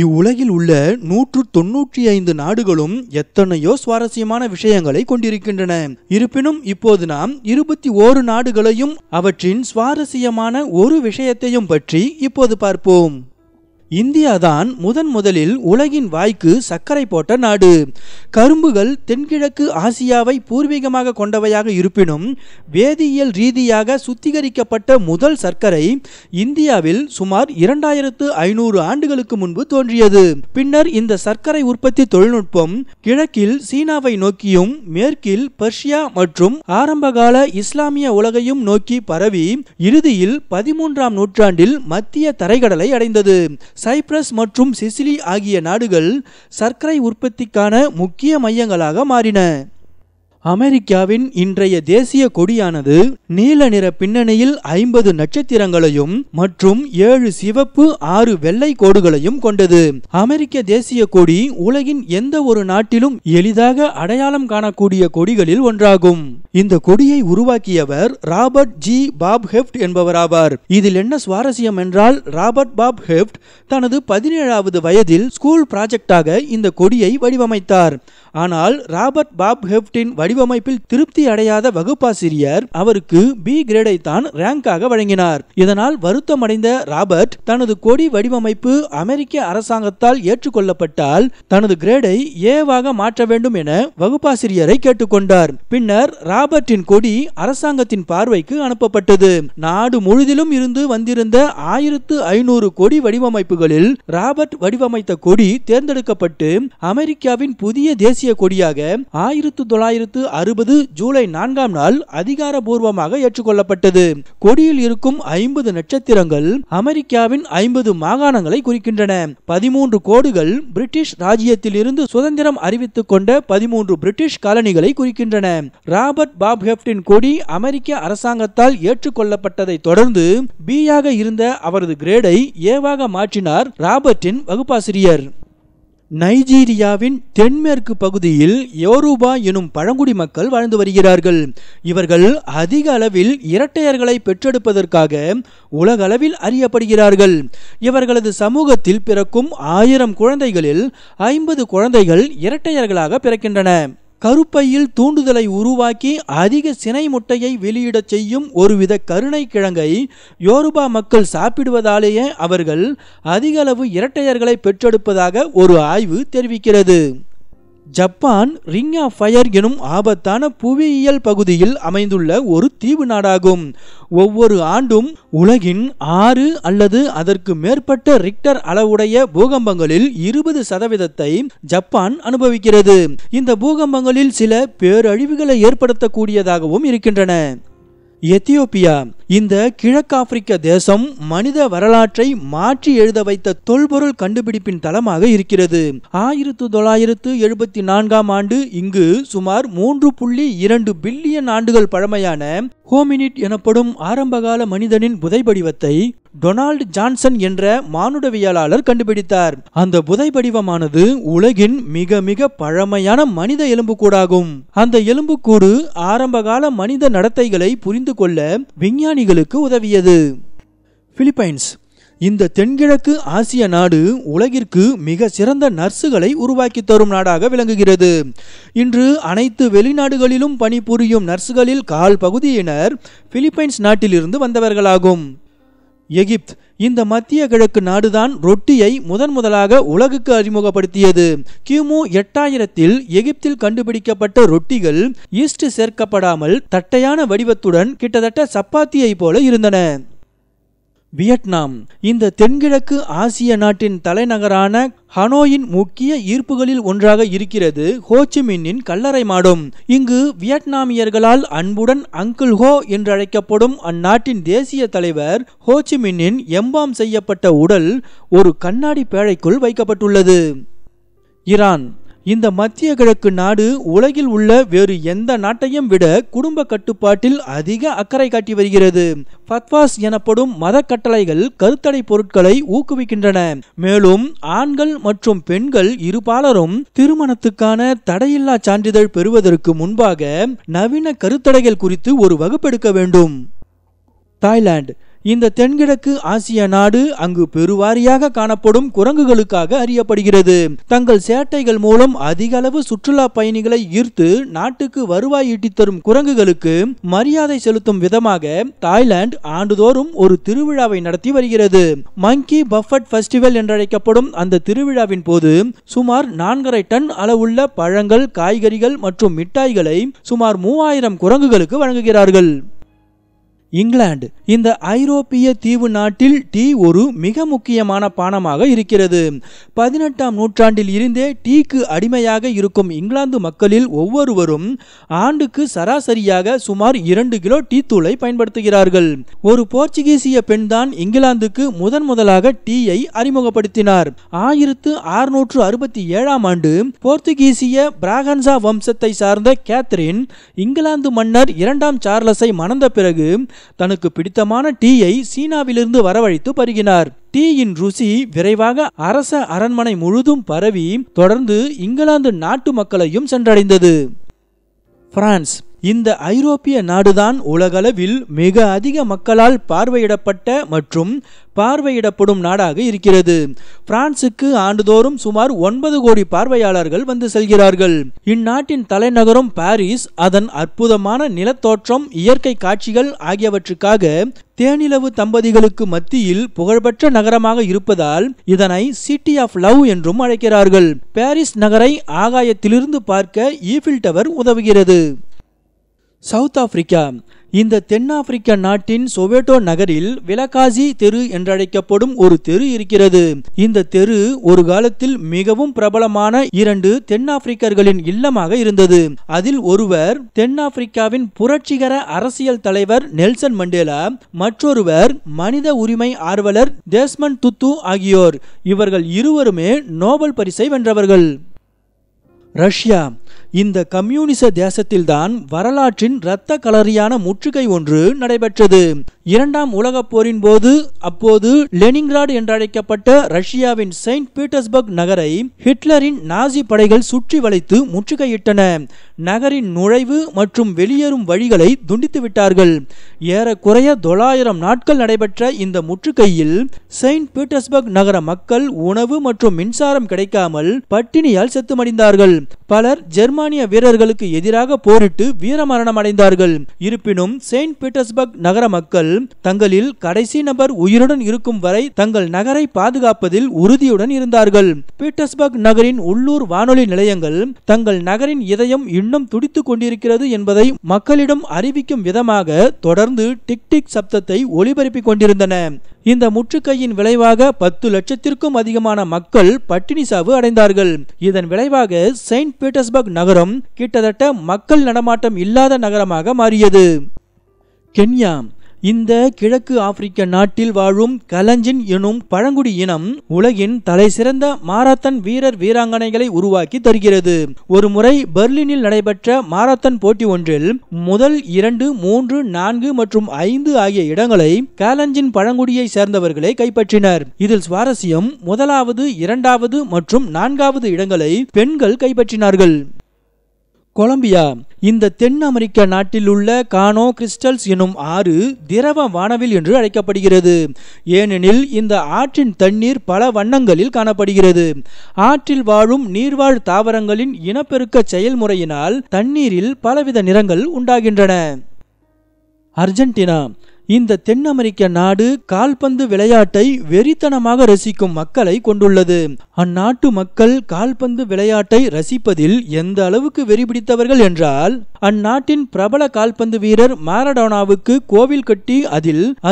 இவ்வுலகில் உள்ள 195 நாடுகளும் எத்தனையோ சுவாரஸ்யமான விஷயங்களை கொண்டிருக்கின்றன. இருப்பினும் இப்போது நாம் 21 நாடுகளையும் அவற்றின் சுவாரஸ்யமான ஒரு விஷயத்தையும் பற்றி இப்போது பார்ப்போம். இந்தியாதான் முதன் முதலில் உலகின் வாய்க்கு சர்க்கரை போட்ட நாடு. கரும்புகள் தென்கிழக்கு ஆசியாவை பூர்வீகமாக கொண்டவையாக இருப்பினும் வேதியியல் ரீதியாக சுத்திகரிக்கப்பட்ட முதல் சர்க்கரை இந்தியாவில் சுமார் 2500 ஆண்டுகளுக்கு முன்பு தோன்றியது. பின்னர் இந்த சர்க்கரை உற்பத்தி தொழில்நுட்பம் கிழக்கில் சீனாவை நோக்கியும் மேற்கில் பர்ஷியா மற்றும் ஆரம்பகால இஸ்லாமிய உலகையும் நோக்கி பரவி இறுதியில் 13ஆம் நூற்றாண்டில் மத்திய தரைக்கடலை அடைந்தது. சைப்ரஸ் மற்றும் சிசிலி ஆகிய நாடுகள் சர்க்கரை உற்பத்திக்கான முக்கிய மையங்களாக மாறின. அமெரிக்காவின் இன்றைய தேசிய கொடியானது நீல நிற பின்னணியில் 50 நட்சத்திரங்களையும் மற்றும் 7 சிவப்பு 6 வெள்ளை கோடுகளையும் கொண்டது. அமெரிக்க தேசிய கொடி உலகின் எந்த ஒரு நாட்டிலும் எளிதாக அடையாளம் காணக்கூடிய கொடிகளில் ஒன்றாகும். இந்த கொடியை உருவாக்கியவர் ராபர்ட் ஜி. பாப் ஹெஃப்ட் என்பவராவார். இதில் என்ன சுவாரஸ்யம் என்றால், ராபர்ட் பாப் ஹெஃப்ட் தனது 17வது வயதில் ஸ்கூல் ப்ராஜெக்டாக இந்த கொடியை வடிவமைத்தார். ஆனால் ராபர்ட் பாப் ஹெஃப்டின் வடிவமைப்பில் திருப்தி அடையாத வகுப்பாசிரியர் அவருக்கு பி கிரேடை தான் ரேங்காக வழங்கினார். இதனால் வருத்தமடைந்த ராபர்ட் தனது கொடி வடிவமைப்பு அமெரிக்க அரசாங்கத்தால் ஏற்றுக்கொள்ளப்பட்டால் தனது கிரேடை ஏவாக மாற்ற வேண்டும் என வகுப்பாசிரியரை கேட்டுக்கொண்டார். பின்னர் ராபர்ட்டின் கொடி அரசாங்கத்தின் பார்வைக்கு அனுப்பப்பட்டது. நாடு முழுதிலும் இருந்து வந்திருந்த 1500 கொடி வடிவமைப்புகளில் ராபர்ட் வடிவமைத்த கொடி தேர்ந்தெடுக்கப்பட்டு அமெரிக்காவின் புதிய தேசிய கொடியாக 1960 ஜூலை 4ஆம் நாள் அதிகாரபூர்வமாக ஏற்றுக்கொள்ளப்பட்டது. கொடியில் இருக்கும் 50 நட்சத்திரங்கள் அமெரிக்காவின் 50 மாகாணங்களை குறிக்கின்றன. 13 கோடுகள் பிரிட்டிஷ் ராஜ்யத்தில் இருந்து சுதந்திரம் அறிவித்துக் கொண்ட 13 பிரிட்டிஷ் காலனிகளை குறிக்கின்றன. ராபர்ட் பாப் ஹெஃப்டின் கொடி அமெரிக்க அரசாங்கத்தால் ஏற்றுக்கொள்ளப்பட்டதை தொடர்ந்து பியாக இருந்த அவரது கிரேடை ஏவாக மாற்றினார் ராபர்ட்டின் வகுப்பாசிரியர். நைஜீரியாவின் தென்மேற்கு பகுதியில் யோருபா எனும் பழங்குடி மக்கள் வாழ்ந்து வருகிறார்கள். இவர்கள் அதிக அளவில் இரட்டையர்களை பெற்றெடுப்பதற்காக உலகளவில் அறியப்படுகிறார்கள். இவர்களது சமூகத்தில் பிறக்கும் 1000 குழந்தைகளில் 50 குழந்தைகள் இரட்டையர்களாக பிறக்கின்றன. கருப்பையில் தூண்டுதலை உருவாக்கி அதிக சினை முட்டையை வெளியிடச் செய்யும் ஒருவித கருணை கிழங்கை யோருபா மக்கள் சாப்பிடுவதாலேயே அவர்கள் அதிக அளவு இரட்டையர்களை பெற்றெடுப்பதாக ஒரு ஆய்வு தெரிவிக்கிறது. ஜப்பான் ரிங் ஆஃப் ஃபயர் எனும் ஆபத்தான புவியியல் பகுதியில் அமைந்துள்ள ஒரு தீவு நாடாகும். ஒவ்வொரு ஆண்டும் உலகின் 6 அல்லது அதற்கு மேற்பட்ட ரிக்டர் அளவுடைய பூகம்பங்களில் 20% ஜப்பான் அனுபவிக்கிறது. இந்த பூகம்பங்களில் சில பேரழிவுகளை ஏற்படுத்தக்கூடியதாகவும் இருக்கின்றன. எத்தியோப்பியா இந்த கிழக்காப்பிரிக்க தேசம் மனித வரலாற்றை மாற்றி எழுத வைத்த தொல்பொருள் கண்டுபிடிப்பின் தளமாக இருக்கிறது. 1974ஆம் ஆண்டு இங்கு சுமார் 3.2 பில்லியன் ஆண்டுகள் பழமையான ஹோமினிட் எனப்படும் ஆரம்பகால மனிதனின் புதைபடிவத்தை டொனால்டு ஜான்சன் என்ற மானுடவியலாளர் கண்டுபிடித்தார். அந்த புதைபடிவமானது உலகின் மிக மிக பழமையான மனித எலும்புக்கூடாகும். அந்த எலும்புக்கூடு ஆரம்பகால மனித நடத்தைகளை புரிந்து கொள்ள விஞ்ஞானிகளுக்கு உதவியது. பிலிப்பைன்ஸ் இந்த தென்கிழக்கு ஆசிய நாடு உலகிற்கு மிக சிறந்த நர்சுகளை உருவாக்கி தரும் நாடாக விளங்குகிறது. இன்று அனைத்து வெளிநாடுகளிலும் பணிபுரியும் நர்சுகளில் 1/4 பிலிப்பைன்ஸ் நாட்டிலிருந்து வந்தவர்களாகும். எகிப்து இந்த மத்திய கிழக்கு நாடுதான் ரொட்டியை முதன் முதலாக உலகுக்கு அறிமுகப்படுத்தியது. கிமு 8000 எகிப்தில் கண்டுபிடிக்கப்பட்ட ரொட்டிகள் ஈஸ்ட் சேர்க்கப்படாமல் தட்டையான வடிவத்துடன் கிட்டத்தட்ட சப்பாத்தியை போல இருந்தன. வியட்நாம் இந்த தென்கிழக்கு ஆசிய நாட்டின் தலைநகரான ஹனோயின் முக்கிய ஈர்ப்புகளில் ஒன்றாக இருக்கிறது ஹோச்சிமின்னின் கல்லறை மாடம். இங்கு வியட்நாமியர்களால் அன்புடன் அங்கிள் ஹோ என்றழைக்கப்படும் அந்நாட்டின் தேசிய தலைவர் ஹோச்சிமின்னின் எம்பாம் செய்யப்பட்ட உடல் ஒரு கண்ணாடி பேழைக்குள் வைக்கப்பட்டுள்ளது. ஈரான் இந்த மத்திய கிழக்கு நாடு உலகில் உள்ள வேறு எந்த நாட்டையும் விட குடும்ப கட்டுப்பாட்டில் அதிக அக்கறை காட்டி வருகிறது. ஃபத்வாஸ் எனப்படும் மத கட்டளைகள் கருத்தடை பொருட்களை ஊக்குவிக்கின்றன. மேலும் ஆண்கள் மற்றும் பெண்கள் இருபாலரும் திருமணத்துக்கான தடையில்லா சான்றிதழ் பெறுவதற்கு முன்பாக நவீன கருத்தடைகள் குறித்து ஒரு வகுப்பெடுக்க வேண்டும். தாய்லாந்து இந்த தென்கிழக்கு ஆசிய நாடு அங்கு பெருவாரியாக காணப்படும் குரங்குகளுக்காக அறியப்படுகிறது. தங்கள் சேட்டைகள் மூலம் அதிக அளவு சுற்றுலா பயணிகளை ஈர்த்து நாட்டுக்கு வருவாய் ஈட்டித் தரும் குரங்குகளுக்கு மரியாதை செலுத்தும் விதமாக தாய்லாந்து ஆண்டுதோறும் ஒரு திருவிழாவை நடத்தி வருகிறது. மங்கி பஃபட் ஃபெஸ்டிவல் என்றழைக்கப்படும் அந்த திருவிழாவின் போது சுமார் 4.5 டன் அளவுள்ள பழங்கள், காய்கறிகள் மற்றும் மிட்டாய்களை சுமார் 3000 குரங்குகளுக்கு வழங்குகிறார்கள். இங்கிலாந்து இந்த ஐரோப்பிய தீவு நாட்டில் டீ ஒரு மிக முக்கியமான பானமாக இருக்கிறது. 18ஆம் நூற்றாண்டில் இருந்தே டீக்கு அடிமையாக இருக்கும் இங்கிலாந்து மக்களில் ஒவ்வொருவரும் ஆண்டுக்கு சராசரியாக சுமார் 2 கிலோ டீ தூளை பயன்படுத்துகிறார்கள். ஒரு போர்ச்சுகீசிய பெண் தான் இங்கிலாந்துக்கு முதலாக டீயை அறிமுகப்படுத்தினார். 1667ஆம் ஆண்டு போர்த்துகீசிய பிராகன்சா வம்சத்தை சார்ந்த கேத்ரின் இங்கிலாந்து மன்னர் 2ஆம் சார்லஸை மணந்த பிறகு தனக்கு பிடித்தமான டீயை சீனாவிலிருந்து வரவழைத்து பருகினார். டீயின் ருசி விரைவாக அரச அரண்மனை முழுதும் பரவி தொடர்ந்து இங்கிலாந்து நாட்டு மக்களையும் சென்றடைந்தது. பிரான்ஸ் இந்த ஐரோப்பிய நாடுதான் உலகளவில் மிக அதிக மக்களால் பார்வையிடப்பட்ட மற்றும் பார்வையிடப்படும் நாடாக இருக்கிறது. பிரான்சுக்கு ஆண்டுதோறும் சுமார் 9 கோடி பார்வையாளர்கள் வந்து செல்கிறார்கள். இந்நாட்டின் தலைநகரம் பாரிஸ் அதன் அற்புதமான நிலத்தோற்றம், இயற்கை காட்சிகள் ஆகியவற்றுக்காக தேனிலவு தம்பதிகளுக்கு மத்தியில் புகழ்பெற்ற நகரமாக இருப்பதால் இதனை சிட்டி ஆஃப் லவ் என்றும் அழைக்கிறார்கள். பாரிஸ் நகரை ஆகாயத்திலிருந்து பார்க்க ஈஃபில் டவர் உதவுகிறது. சவுத் ஆப்பிரிக்கா இந்த தென்னாப்பிரிக்க நாட்டின் சொவேட்டோ நகரில் விலகாசி தெரு என்றழைக்கப்படும் ஒரு தெரு இருக்கிறது. இந்த தெரு ஒரு காலத்தில் மிகவும் பிரபலமான 2 தென்னாப்பிரிக்கர்களின் இல்லமாக இருந்தது. அதில் ஒருவர் தென்னாப்பிரிக்காவின் புரட்சிகர அரசியல் தலைவர் நெல்சன் மண்டேலா, மற்றொருவர் மனித உரிமை ஆர்வலர் டெஸ்மண்ட் துத்து ஆகியோர். இவர்கள் இருவருமே நோபல் பரிசை வென்றவர்கள். ரஷ்யா இந்த கம்யூனிச தேசத்தில்தான் வரலாற்றின் இரத்த களரியான முற்றுகை ஒன்று நடைபெற்றது. 2ஆம் உலகப் போரின் போது அப்போது லெனின்கிராட் என்றழைக்கப்பட்ட ரஷ்யாவின் செயின்ட் பீட்டர்ஸ்பர்க் நகரை ஹிட்லரின் நாசி படைகள் சுற்றி வளைத்து முற்றுகையிட்டன. நகரின் நுழைவு மற்றும் வெளியேறும் வழிகளை துண்டித்து விட்டார்கள். ஏறக்குறைய 900 நாட்கள் நடைபெற்ற இந்த முற்றுகையில் செயின்ட் பீட்டர்ஸ்பர்க் நகர மக்கள் உணவு மற்றும் மின்சாரம் கிடைக்காமல் பட்டினியால் செத்துமடிந்தார்கள். பலர் ஜெர்மானிய வீரர்களுக்கு எதிராக போரிட்டு வீரமரணம் அடைந்தார்கள். இருப்பினும் செயின்ட் பீட்டர்ஸ்பர்க் நகர மக்கள் தங்களில் கடைசி நபர் உயிருடன் இருக்கும் வரை தங்கள் நகரை பாதுகாப்பதில் உறுதியுடன் இருந்தார்கள். பீட்டர்ஸ்பர்க் நகரின் உள்ளூர் வானொலி நிலையங்கள் தங்கள் நகரின் இதயம் இன்னும் துடித்துக் கொண்டிருக்கிறது என்பதை மக்களிடம் அறிவிக்கும் விதமாக தொடர்ந்து டிக் டிக் சப்தத்தை ஒலிபரப்பிக் கொண்டிருந்தன. இந்த முற்றுகையின் விளைவாக 10 லட்சத்திற்கும் அதிகமான மக்கள் பட்டினி சாவு அடைந்தார்கள். இதன் விளைவாக செயின்ட் பீட்டர்ஸ்பர்க் நகரம் கிட்டத்தட்ட மக்கள் நடமாட்டம் இல்லாத நகரமாக மாறியது. கென்யா இந்த கிழக்கு ஆப்பிரிக்க நாட்டில் வாழும் கலஞ்சின் எனும் பழங்குடி இனம் உலகின் தலைசிறந்த மாரத்தான் வீரர் வீராங்கனைகளை உருவாக்கி தருகிறது. ஒரு முறை பெர்லினில் நடைபெற்ற மாரத்தான் போட்டி ஒன்றில் முதல் 2, 3, 4 மற்றும் 5 ஆகிய இடங்களை கலஞ்சின் பழங்குடியை சேர்ந்தவர்களை கைப்பற்றினர். இதில் சுவாரஸ்யம், 1வது, 2வது மற்றும் 4வது இடங்களை பெண்கள் கைப்பற்றினார்கள். கொலம்பியா இந்த தென் அமெரிக்க நாட்டில் உள்ள கானோ கிறிஸ்டல்ஸ் எனும் ஆறு திரவ வானவில் என்று அழைக்கப்படுகிறது. ஏனெனில் இந்த ஆற்றின் தண்ணீர் பல வண்ணங்களில் காணப்படுகிறது. ஆற்றில் வாழும் நீர்வாழ் தாவரங்களின் இனப்பெருக்க செயல்முறையினால் தண்ணீரில் பலவித நிறங்கள் உண்டாகின்றன. அர்ஜென்டினா இந்த தென் அமெரிக்க நாடு கால்பந்து விளையாட்டை வெறித்தனமாக ரசிக்கும் மக்களை கொண்டுள்ளது. அந்நாட்டு மக்கள் கால்பந்து விளையாட்டை ரசிப்பதில் எந்த அளவுக்கு வெறிபிடித்தவர்கள் என்றால் அந்நாட்டின் பிரபல கால்பந்து வீரர் மாரடோனாவுக்கு கோவில் கட்டி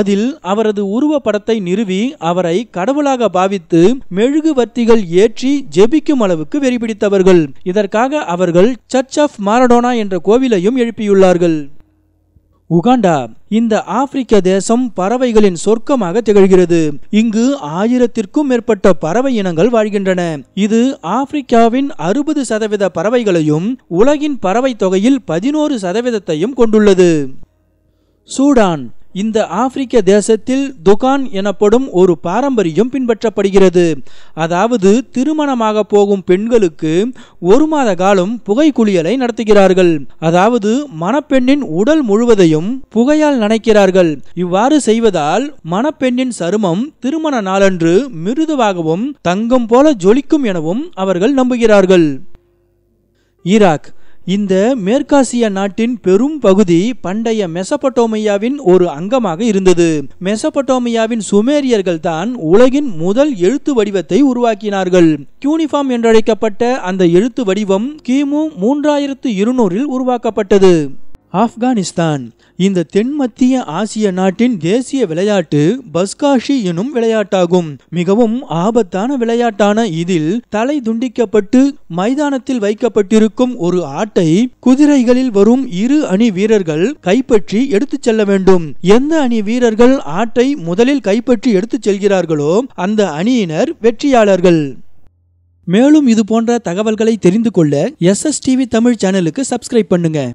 அதில் அவரது உருவப்படத்தை நிறுவி அவரை கடவுளாக பாவித்து மெழுகுவர்த்திகள் ஏற்றி ஜெபிக்கும் அளவுக்கு வெறிபிடித்தவர்கள். இதற்காக அவர்கள் சர்ச் ஆஃப் மாரடோனா என்ற கோவிலையும் எழுப்பியுள்ளார்கள். உகாண்டா இந்த ஆப்பிரிக்க தேசம் பறவைகளின் சொர்க்கமாக திகழ்கிறது. இங்கு 1000க்கும் மேற்பட்ட பறவை இனங்கள் வாழ்கின்றன. இது ஆப்பிரிக்காவின் 60% பறவைகளையும் உலகின் பறவை தொகையில் 11% கொண்டுள்ளது. சூடான் இந்த ஆப்பிரிக்க தேசத்தில் துகான் எனப்படும் ஒரு பாரம்பரியம் பின்பற்றப்படுகிறது. அதாவது திருமணமாக போகும் பெண்களுக்கு ஒரு மாத காலம் புகை குளியலை நடத்துகிறார்கள். அதாவது மணப்பெண்ணின் உடல் முழுவதையும் புகையால் நனைக்கிறார்கள். இவ்வாறு செய்வதால் மணப்பெண்ணின் சருமம் திருமண நாளன்று மிருதுவாகவும் தங்கம் போல ஜொலிக்கும் எனவும் அவர்கள் நம்புகிறார்கள். ஈராக். இந்த மேற்காசிய நாட்டின் பெரும் பகுதி பண்டைய மெசபடோமியாவின் ஒரு அங்கமாக இருந்தது. மெசபடோமியாவின் சுமேரியர்கள் தான் உலகின் முதல் எழுத்து வடிவத்தை உருவாக்கினார்கள். கியூனிஃபார்ம் என்றழைக்கப்பட்ட அந்த எழுத்து வடிவம் கிமு 3200 உருவாக்கப்பட்டது. ஆப்கானிஸ்தான். இந்த தென்மத்திய ஆசிய நாட்டின் தேசிய விளையாட்டு பஸ்காஷி எனும் விளையாட்டாகும். மிகவும் ஆபத்தான விளையாட்டான இதில் தலை துண்டிக்கப்பட்டு மைதானத்தில் வைக்கப்பட்டிருக்கும் ஒரு ஆட்டை குதிரைகளில் வரும் இரு அணி வீரர்கள் கைப்பற்றி எடுத்துச் செல்ல வேண்டும். எந்த அணி வீரர்கள் ஆட்டை முதலில் கைப்பற்றி எடுத்துச் செல்கிறார்களோ அந்த அணியினர் வெற்றியாளர்கள். மேலும் இது போன்ற தகவல்களை தெரிந்து கொள்ள SS TV தமிழ் சேனலுக்கு சப்ஸ்கிரைப் பண்ணுங்க.